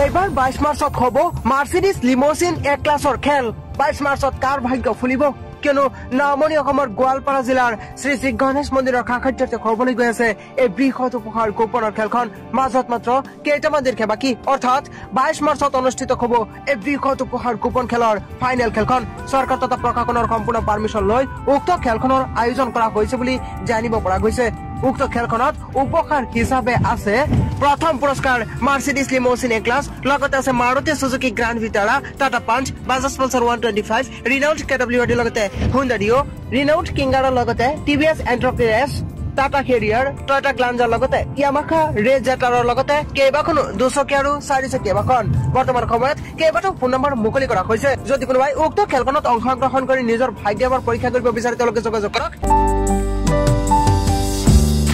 এইবাৰ 22 মাৰ্চত হ'ব মাৰ্চিডিজ লিমোচিন এ ক্লাছৰ খেল। 22 মাৰ্চত কাৰ ভাগ্য ফুলিব কিয়নো নামনি অসমৰ গোৱালপাৰা জিলাৰ শ্ৰী শ্ৰী গণেশ মন্দিৰৰ কাষতে হ'বলৈ গৈ আছে এই বৃহৎ উপহাৰ গোপনৰ খেলখন। মাজত মাত্ৰ কেইটামান দিনহে বাকী, অৰ্থাৎ 22 মাৰ্চত অনুষ্ঠিত হ'ব এই বৃহৎ উপহাৰ গোপন খেলৰ ফাইনেল খেলখন। চৰকাৰ তথা প্ৰশাসনৰ সম্পূৰ্ণ পাৰ্মিশ্যন লৈ উক্ত খেলখনৰ আয়োজন কৰা হৈছে বুলি জানিব পৰা গৈছে। উক্ত খেলখনত উপহাৰ হিচাপে আছে প্ৰথম পুৰস্কাৰ মাৰ্চিডিজ লিমোচিন এক্লাছ, লগতে আছে Maruti Suzuki Grand Vitara, Tata পাঞ্চ, বাজাজ পালসাৰ 125, ৰিনল্ট কেডব্লিউডি, লগতে হুণ্ডা ডিও, ৰিনল্ট কিংগাৰৰ, লগতে টিভিএছ এণ্ট্ৰক এছ, টাটা হেৰিয়াৰ, টয়োটা গ্লাঞ্জাৰ, লগতে ইয়ামাহা ৰেজেটাৰৰ, লগতে কেইবাখনো দুচকীয়া আৰু চাৰিচকীয়া বাহন। বৰ্তমান সময়ত কেইবাটাও ফোন নম্বৰ মুকলি কৰা হৈছে। যদি কোনোবাই উক্ত খেলখনত অংশগ্ৰহণ কৰি নিজৰ ভাগ্য এবাৰ পৰীক্ষা কৰিব বিচাৰে তেওঁলোকে যোগাযোগ কৰক।